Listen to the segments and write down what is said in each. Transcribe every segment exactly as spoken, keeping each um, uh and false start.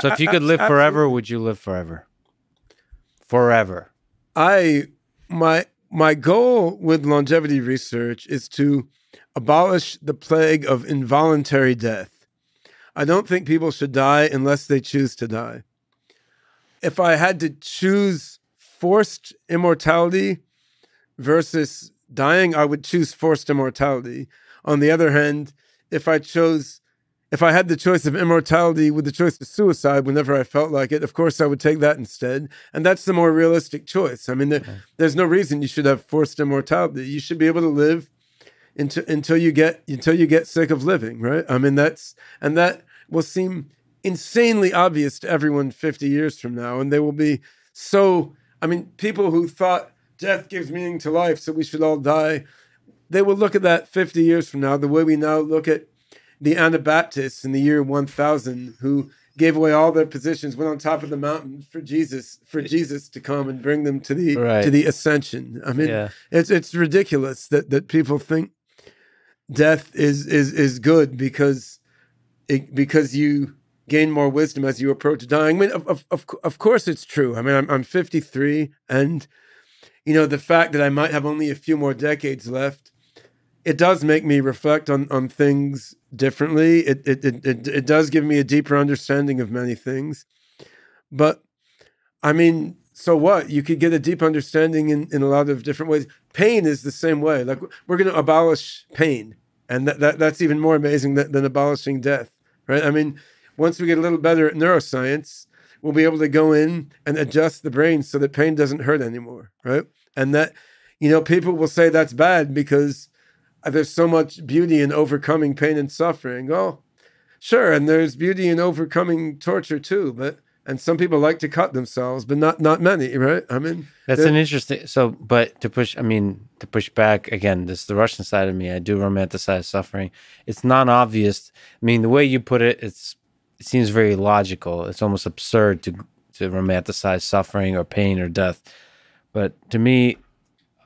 So if you could live forever, would you live forever? Forever. I, my, my goal with longevity research is to abolish the plague of involuntary death. I don't think people should die unless they choose to die. If I had to choose forced immortality versus dying, I would choose forced immortality. On the other hand, if I chose, if I had the choice of immortality with the choice of suicide whenever I felt like it, of course I would take that instead. And that's the more realistic choice. I mean, there, okay. there's no reason you should have forced immortality. You should be able to live until, until you get, until you get sick of living, right? I mean, that's, and that will seem insanely obvious to everyone fifty years from now. And they will be so, I mean, people who thought death gives meaning to life, so we should all die, they will look at that fifty years from now, the way we now look at the Anabaptists in the year one thousand, who gave away all their positions, went on top of the mountain for Jesus, for Jesus to come and bring them to the right. to the ascension. I mean, yeah. it's it's ridiculous that that people think death is is is good because it, because you gain more wisdom as you approach dying. I mean, of of of course it's true. I mean, I'm I'm fifty-three, and you know, the fact that I might have only a few more decades left, it does make me reflect on on things differently. It it it it, it does give me a deeper understanding of many things. But I mean, so what? You could get a deep understanding in in a lot of different ways. Pain is the same way. Like, we're going to abolish pain, and that, that that's even more amazing than, than abolishing death, right? I mean, once we get a little better at neuroscience, we'll be able to go in and adjust the brain so that pain doesn't hurt anymore, right? And that, you know, people will say that's bad because there's so much beauty in overcoming pain and suffering. Oh, sure, and there's beauty in overcoming torture too, but, and some people like to cut themselves, but not not many, right? I mean, that's an interesting, so, but to push, I mean, to push back, again, this is the Russian side of me, I do romanticize suffering. It's not obvious. I mean, the way you put it, it's, it seems very logical. It's almost absurd to to romanticize suffering or pain or death. But to me,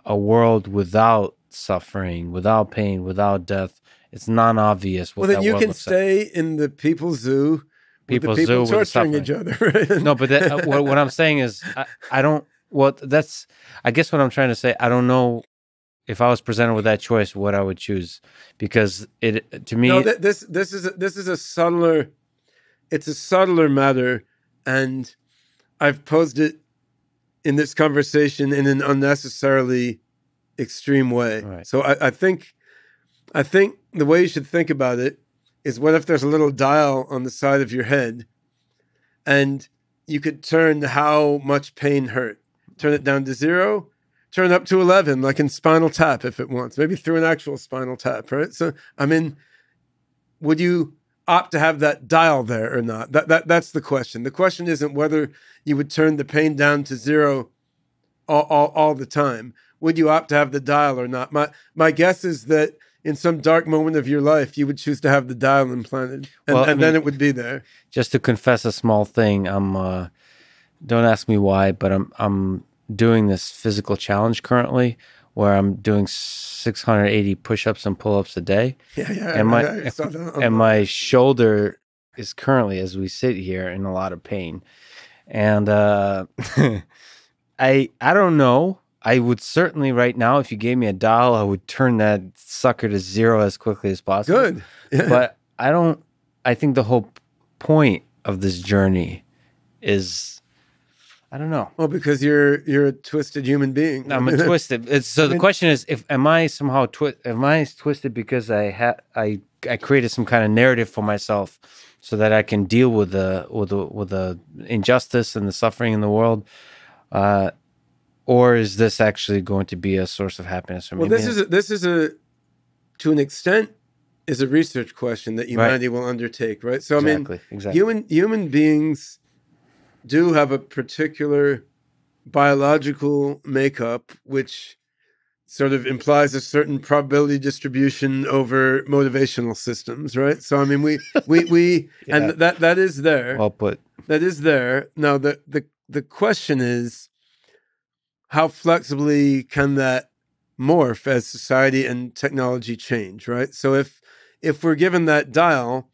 a world without suffering, without pain, without death, it's non-obvious what well, that you world can stay like. in the people's zoo with people's the people zoo torturing with the each other. No, but that, what, what I'm saying is, I, I don't, well, that's, I guess what I'm trying to say, I don't know if I was presented with that choice, what I would choose. Because it, to me... No, th this, this, is a, this is a subtler... It's a subtler matter, and I've posed it in this conversation in an unnecessarily extreme way. Right. So I, I think, I think the way you should think about it is: what if there's a little dial on the side of your head, and you could turn how much pain hurt, turn it down to zero, turn it up to eleven, like in Spinal Tap, if it wants, maybe through an actual Spinal Tap, right? So I mean, would you opt to have that dial there or not? That, that, that's the question. The question isn't whether you would turn the pain down to zero all, all, all the time. Would you opt to have the dial or not? My, my guess is that in some dark moment of your life, you would choose to have the dial implanted, and, well, and I mean, then it would be there. Just to confess a small thing, I'm, uh, don't ask me why, but I'm, I'm doing this physical challenge currently, where I'm doing six hundred eighty push-ups and pull-ups a day. Yeah, yeah. And my, yeah, and, and my shoulder is currently, as we sit here, in a lot of pain. And uh, I, I don't know. I would certainly right now, if you gave me a dial, I would turn that sucker to zero as quickly as possible. Good. Yeah. But I don't, I think the whole point of this journey is... I don't know. Well, because you're you're a twisted human being. I'm a twisted. It's, so I mean, the question is, if am I somehow twi am I twisted because I had I I created some kind of narrative for myself so that I can deal with the with the with the injustice and the suffering in the world, uh, or is this actually going to be a source of happiness for me? Well, this is a, this is a to an extent is a research question that humanity right. will undertake, right? So exactly, I mean, exactly. human human beings do have a particular biological makeup, which sort of implies a certain probability distribution over motivational systems, right? So, I mean, we, we, we, yeah. and that, that is there. Well put. That is there. Now, the, the, the question is, how flexibly can that morph as society and technology change, right? So if, if we're given that dial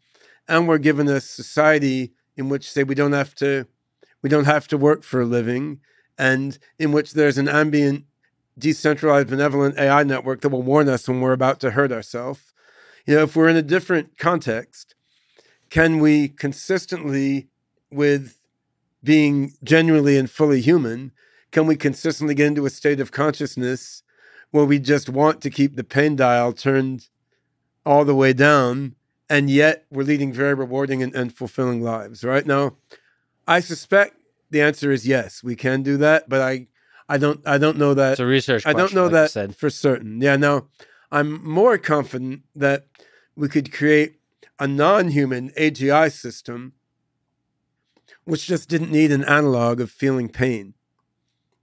and we're given a society in which, say, we don't have to, we don't have to work for a living, and in which there's an ambient, decentralized, benevolent A I network that will warn us when we're about to hurt ourselves. You know, if we're in a different context, can we consistently, with being genuinely and fully human, can we consistently get into a state of consciousness where we just want to keep the pain dial turned all the way down, and yet we're leading very rewarding and, and fulfilling lives, right? Now, I suspect the answer is yes, we can do that, but I, I don't, I don't know that. It's a research question, I don't know like that said. for certain. Yeah. Now, I'm more confident that we could create a non-human A G I system which just didn't need an analog of feeling pain.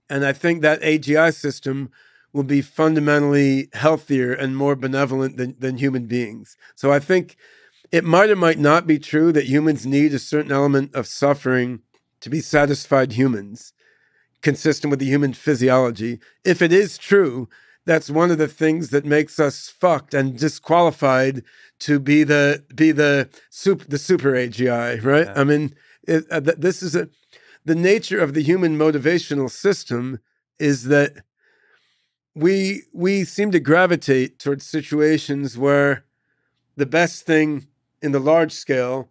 And I think that A G I system will be fundamentally healthier and more benevolent than, than human beings. So I think it might or might not be true that humans need a certain element of suffering to be satisfied humans, consistent with the human physiology. If it is true, that's one of the things that makes us fucked and disqualified to be the be the super, the super A G I, right? Yeah. I mean, it, uh, th this is a the nature of the human motivational system is that we we seem to gravitate towards situations where the best thing in the large scale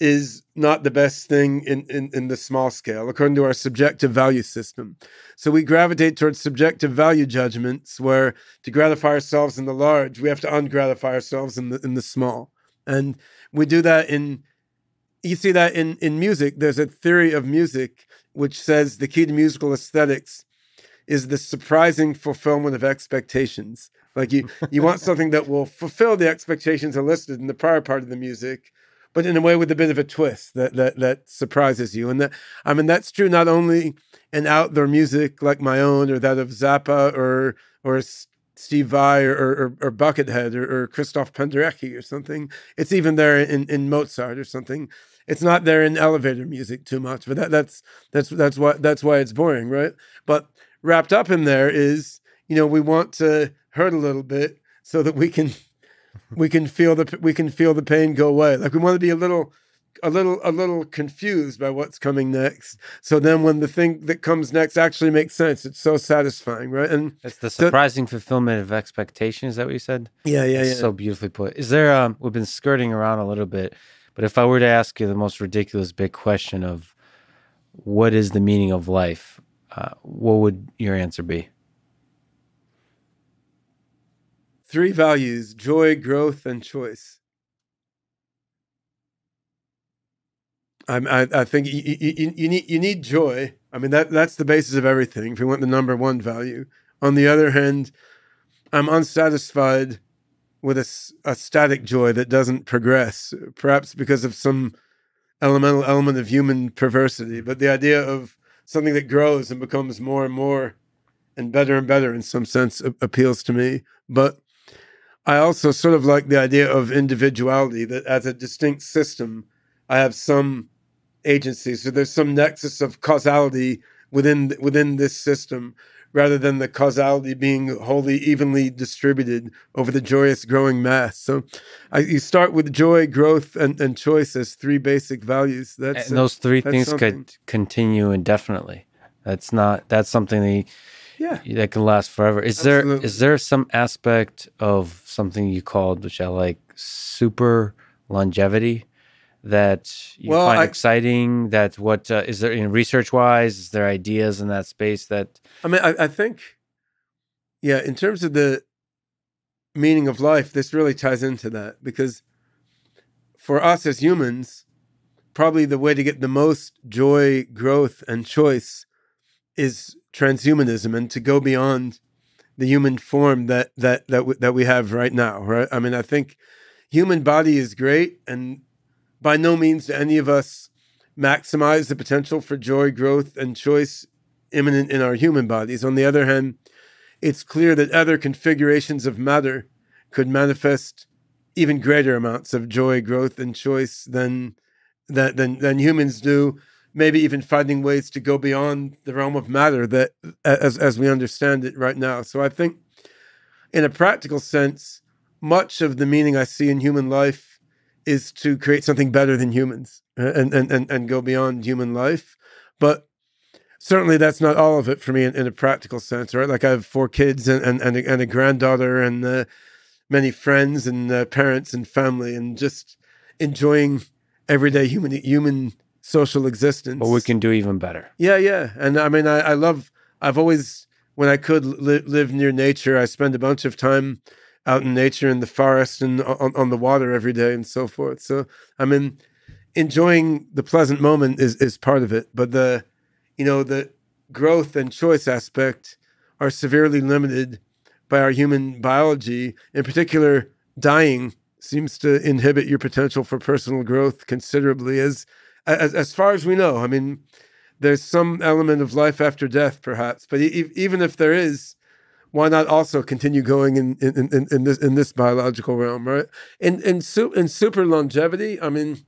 is not the best thing in, in, in the small scale, according to our subjective value system. So we gravitate towards subjective value judgments where to gratify ourselves in the large, we have to ungratify ourselves in the, in the small. And we do that in, you see that in, in music. There's a theory of music which says the key to musical aesthetics is the surprising fulfillment of expectations. Like you, you want something that will fulfill the expectations elicited in the prior part of the music, but in a way with a bit of a twist that that, that surprises you. And that, I mean, that's true not only in outdoor music like my own or that of Zappa or or Steve Vai or or, or Buckethead or, or Christoph Penderecki or something. It's even there in, in Mozart or something. It's not there in elevator music too much, but that, that's that's that's why that's why it's boring, right? But wrapped up in there is, you know, we want to hurt a little bit so that we can. We can feel the we can feel the pain go away. Like we want to be a little, a little, a little confused by what's coming next. So then, when the thing that comes next actually makes sense, it's so satisfying, right? And it's the surprising the, fulfillment of expectations. Is that what you said? Yeah, yeah, That's yeah. So beautifully put. Is there? Um, we've been skirting around a little bit, but if I were to ask you the most ridiculous big question of what is the meaning of life, uh, what would your answer be? Three values: joy, growth, and choice. I, I, I think you, you, you need you need joy. I mean, that that's the basis of everything. If you want the number one value. On the other hand, I'm unsatisfied with a, a static joy that doesn't progress, perhaps because of some elemental element of human perversity. But the idea of something that grows and becomes more and more and better and better, in some sense, appeals to me. But I also sort of like the idea of individuality, that as a distinct system, I have some agency. So there's some nexus of causality within, within this system, rather than the causality being wholly evenly distributed over the joyous growing mass. So I, you start with joy, growth, and, and choice as three basic values. That's and those three a, things something. could continue indefinitely. That's not, that's something that you, Yeah, that can last forever. Is Absolutely. there is there some aspect of something you called, which I like, super longevity, that you well, find I, exciting? That what uh, is there in you know, research wise? Is there ideas in that space that? I mean, I, I think, yeah, in terms of the meaning of life, this really ties into that, because for us as humans, probably the way to get the most joy, growth, and choice is transhumanism, and to go beyond the human form that that that we, that we have right now, right? I mean, I think human body is great, and by no means do any of us maximize the potential for joy, growth, and choice imminent in our human bodies. On the other hand, it's clear that other configurations of matter could manifest even greater amounts of joy, growth, and choice than that than, than humans do. Maybe even finding ways to go beyond the realm of matter that, as, as we understand it right now. So I think in a practical sense, much of the meaning I see in human life is to create something better than humans and, and, and, and go beyond human life. But certainly that's not all of it for me in, in a practical sense, right? Like I have four kids and, and, and, a, and a granddaughter and uh, many friends and uh, parents and family, and just enjoying everyday human human social existence. But we can do even better. Yeah, yeah. And I mean, I, I love, I've always, when I could li live near nature, I spend a bunch of time out in nature, in the forest, and on, on the water every day, and so forth. So, I mean, enjoying the pleasant moment is is part of it, but the, you know, the growth and choice aspect are severely limited by our human biology. In particular, dying seems to inhibit your potential for personal growth considerably, as as as far as we know. I mean, there's some element of life after death, perhaps, but e even if there is, why not also continue going in in, in, in this in this biological realm, right? And and su and super longevity. I mean,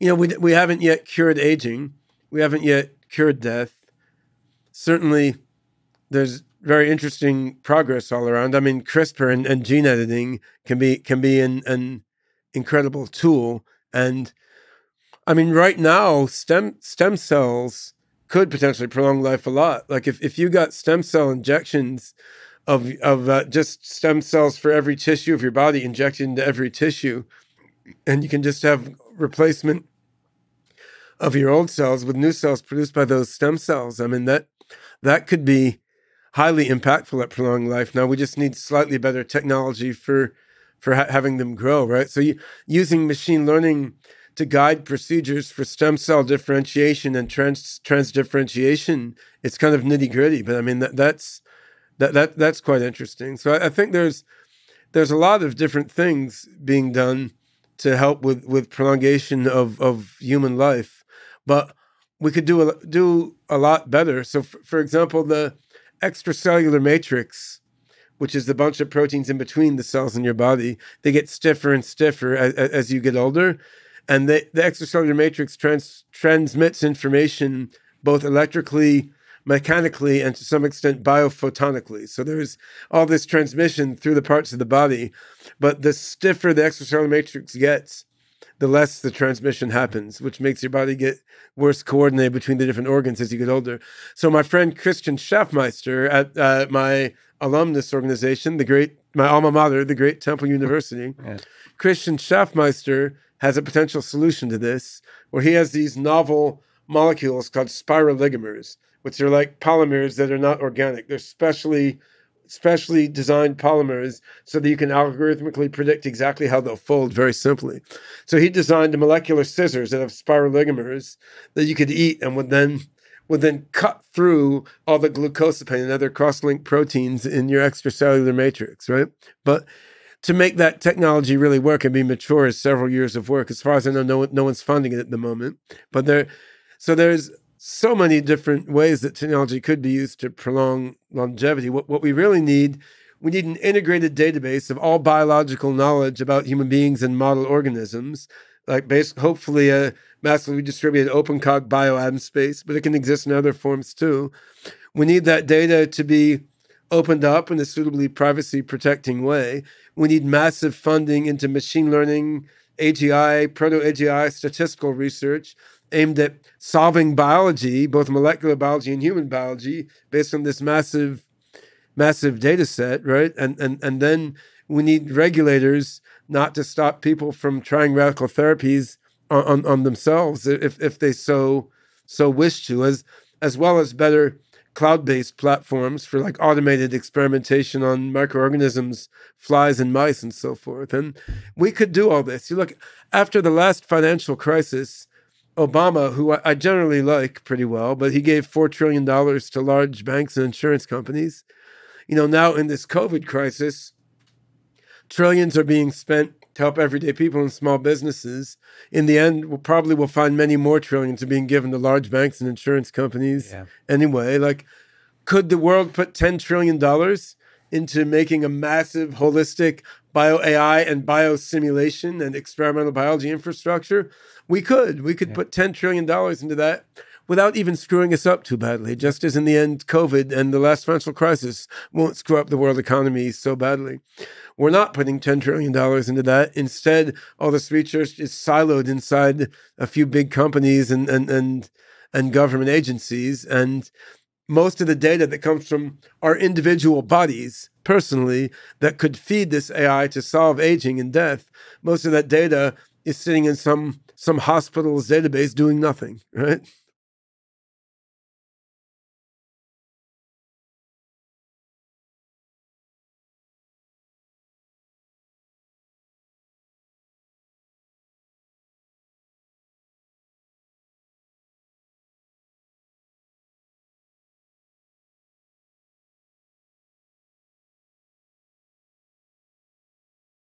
you know, we we haven't yet cured aging, we haven't yet cured death. Certainly, there's very interesting progress all around. I mean, CRISPR and, and gene editing can be can be an, an incredible tool. And I mean, right now, stem stem cells could potentially prolong life a lot. Like if, if you got stem cell injections of, of uh, just stem cells for every tissue of your body injected into every tissue, and you can just have replacement of your old cells with new cells produced by those stem cells. I mean, that, that could be highly impactful at prolonging life. Now we just need slightly better technology for, for ha having them grow, right? So you, using machine learning to guide procedures for stem cell differentiation and trans transdifferentiation, it's kind of nitty gritty, but I mean that, that's that that that's quite interesting. So I, I think there's there's a lot of different things being done to help with with prolongation of of human life, but we could do a, do a lot better. So f for example, the extracellular matrix, which is the bunch of proteins in between the cells in your body, they get stiffer and stiffer as, as you get older. And the, the extracellular matrix trans, transmits information both electrically, mechanically, and to some extent biophotonically. So there's all this transmission through the parts of the body, but the stiffer the extracellular matrix gets, the less the transmission happens, which makes your body get worse coordinated between the different organs as you get older. So my friend Christian Schaffmeister at uh, my alumnus organization, the great, my alma mater, the great Temple University, yeah. Christian Schaffmeister has a potential solution to this, where he has these novel molecules called spiroligomers, which are like polymers that are not organic. They're specially, specially designed polymers so that you can algorithmically predict exactly how they'll fold very simply. So he designed molecular scissors that have spiroligomers that you could eat and would then, would then cut through all the glucosapine and other cross-linked proteins in your extracellular matrix, right? But to make that technology really work and be mature is several years of work. As far as I know, no, no one's funding it at the moment. But there, so there's so many different ways that technology could be used to prolong longevity. What, what we really need, we need an integrated database of all biological knowledge about human beings and model organisms, like base, hopefully a massively distributed OpenCog bioatom space, but it can exist in other forms too. We need that data to be opened up in a suitably privacy-protecting way. We need massive funding into machine learning, A G I, proto-A G I, statistical research aimed at solving biology, both molecular biology and human biology, based on this massive, massive data set, right? And, and, and then we need regulators not to stop people from trying radical therapies on, on, on themselves if, if they so, so wish to, as, as well as better cloud-based platforms for like automated experimentation on microorganisms, flies and mice and so forth. And we could do all this. You look, after the last financial crisis, Obama, who I generally like pretty well, but he gave four trillion dollars to large banks and insurance companies. You know, now in this COVID crisis, trillions are being spent to help everyday people and small businesses. In the end, we'll probably will find many more trillions are being given to large banks and insurance companies. Yeah. Anyway, like, could the world put ten trillion dollars into making a massive holistic bio-A I and biosimulation and experimental biology infrastructure? We could. We could yeah. put ten trillion dollars into that. without even screwing us up too badly, just as in the end, COVID and the last financial crisis won't screw up the world economy so badly. We're not putting ten trillion dollars into that. Instead, all this research is siloed inside a few big companies and, and, and, and government agencies. And most of the data that comes from our individual bodies personally that could feed this A I to solve aging and death, most of that data is sitting in some, some hospital's database doing nothing, right?